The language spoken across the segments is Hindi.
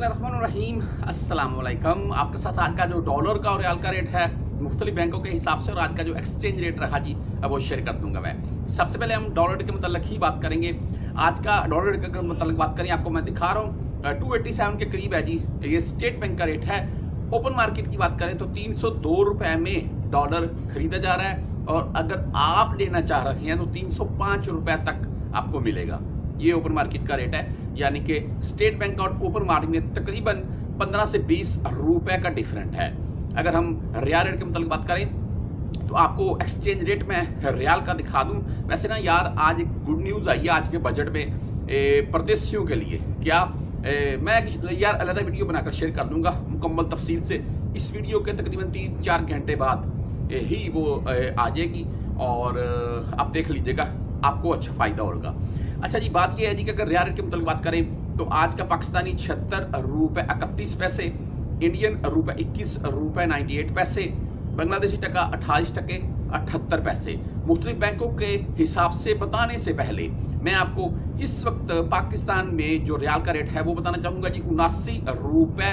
बिस्मिल्लाहिर्रहमानिर्रहीम, अस्सलाम वालेकुम। आपके साथ आज का जो डॉलर का और रियाल का रेट है मुख्तलिफ बैंकों के हिसाब से और आज का जो एक्सचेंज रेट रहा जी अब वो शेयर कर दूंगा मैं। सबसे पहले हम डॉलर रेट के मतलब ही बात करेंगे। आज का डॉलर रेट के मतलब बात करें, आपको मैं दिखा रहा हूँ 287 के करीब है जी। ये स्टेट बैंक का रेट है। ओपन मार्केट की बात करें तो 302 रुपए में डॉलर खरीदा जा रहा है और अगर आप लेना चाह रहे हैं तो 305 रुपए तक आपको मिलेगा। ये ओपन मार्केट का रेट है, यानी कि स्टेट बैंक और ओपन मार्केट में तकरीबन 15 से 20 रुपए का डिफरेंट है। अगर हम रियाल रेट के मतलब बात करें तो आपको एक्सचेंज रेट में रियाल का दिखा दूं। वैसे ना यार, आज एक गुड न्यूज आई है आज के बजट में परदेशियों के लिए। क्या मैं यार अलग वीडियो बनाकर शेयर कर दूंगा मुकम्मल तफसील से। इस वीडियो के तकरीबन 3-4 घंटे बाद ही वो आ जाएगी और आप देख लीजिएगा, आपको अच्छा फ़ायदा होगा। अच्छा जी, बात ये है जी कि अगर रियाल रेट के मतलब बात करें तो आज का पाकिस्तानी 76 रुपये 31 पैसे, इंडियन रुपये 21 रुपये 98 पैसे, बांग्लादेशी टका 28 टके 78 पैसे। मुख्तलिफ बैंकों के हिसाब से बताने से पहले मैं आपको इस वक्त पाकिस्तान में जो रियाल का रेट है वो बताना चाहूँगा जी। 79 रुपये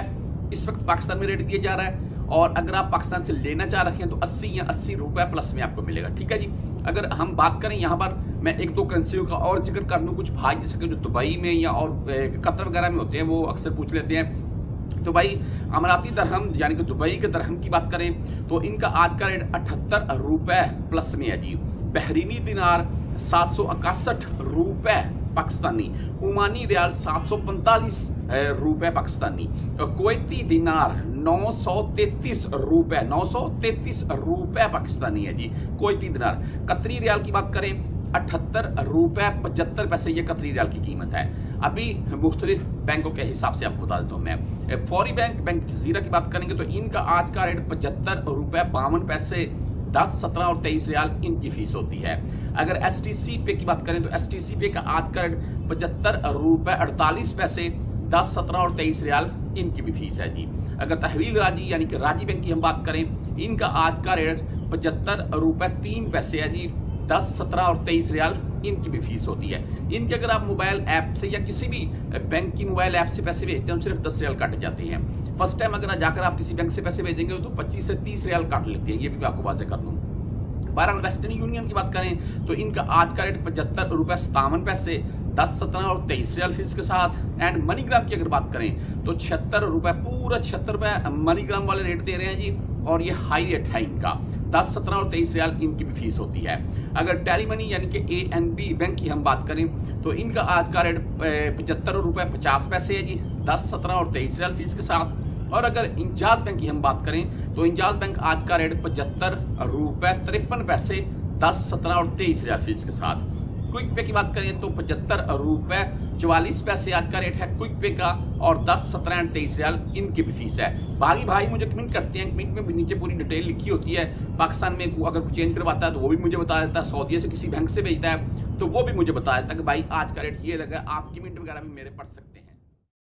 इस वक्त पाकिस्तान में रेट दिया जा रहा है और अगर आप पाकिस्तान से लेना चाह रहे हैं तो 80 या 80 रुपये प्लस में आपको मिलेगा। ठीक है जी। अगर हम बात करें, यहाँ पर मैं एक दो करेंसियों का और जिक्र कर लूँ, कुछ भाई जैसे कि जो दुबई में या और कतर वगैरह में होते हैं वो अक्सर पूछ लेते हैं। तो भाई अमराती दरहम यानी कि दुबई के दरहम की बात करें तो इनका आज का रेट 78 रुपये प्लस में है जी। बहरीनी दिनार 761 रुपये पाकिस्तानी, ओमानी रियाल 745 रुपये पाकिस्तानी, कुवैती दिनार 933 रुपये पाकिस्तानी है जी। कुवैती दिनार कतरी रियाल की बात करें 78 रुपये 75 पैसे, ये कतरी रियाल की कीमत है। अभी मुख्तलिफ बैंकों के हिसाब से आपको बता देता हूँ मैं। फौरी बैंक जीरा की बात करेंगे तो इनका आज का रेट 75 रुपये 52 पैसे, 10, 17 और 23 रियाल इनकी फीस होती है। अगर STC पे की बात करें तो STC पे का आज का रेट 75 रुपये 48 पैसे, 10, 17 और 23 रियाल इनकी भी फीस है जी। अगर तहवील राजी यानी कि राजी बैंक की हम बात करें, इनका आज का रेट 75 रुपये 3 पैसे है जी, 10, 17 और 23 रियाल इनकी भी फीस होती है। इनके अगर आप मोबाइल ऐप से या किसी भी बैंक की मोबाइल ऐप से पैसे भेजते हैं तो सिर्फ 10 रियाल काट जाते हैं। फर्स्ट टाइम अगर जाकर आप किसी बैंक से पैसे भेजेंगे तो 25 से 30 रियाल काट लेते हैं। ये भी मैं आपको वाजे कर दूँ। बहरहाल वेस्टर्न यूनियन की बात करें तो इनका आज का रेट 75 रुपये 57 पैसे, 10, 17 और 23 रियाल फीस के साथ। एंड मनीग्राम की अगर बात करें तो 76 रुपये, पूरा 76 रुपये मनीग्राम वाले रेट दे रहे हैं जी और ये हाई रेट है इनका, 10, 17 और 23 रियाल इनकी भी फीस होती है। अगर टेलीमनी यानी कि ANB बैंक की हम बात करें तो इनका आज का रेट 75 रुपये 50 पैसे है जी, 10, 17 और 23 रियाल फीस के साथ। और अगर इंजाज बैंक की हम बात करें तो इंजाज बैंक आज का रेट 75 रुपये 53 पैसे, 10, 17 और 23 रियाल फीस के साथ। क्विक पे की बात करें तो 75 रुपये 44 पैसे आज का रेट है क्विक पे का और 10, 17 और 23 रियाल इनकी भी फीस है। बाकी भाई मुझे कमेंट करते हैं, कमेंट में नीचे पूरी डिटेल लिखी होती है। पाकिस्तान में अगर कुछ चेंज करवाता है तो वो भी मुझे बता देता है, सऊदीया से किसी बैंक से भेजता है तो वो भी मुझे बता देता है कि भाई आज का रेट ये लगा। आप कमेंट वगैरह भी मेरे पढ़ सकते हैं।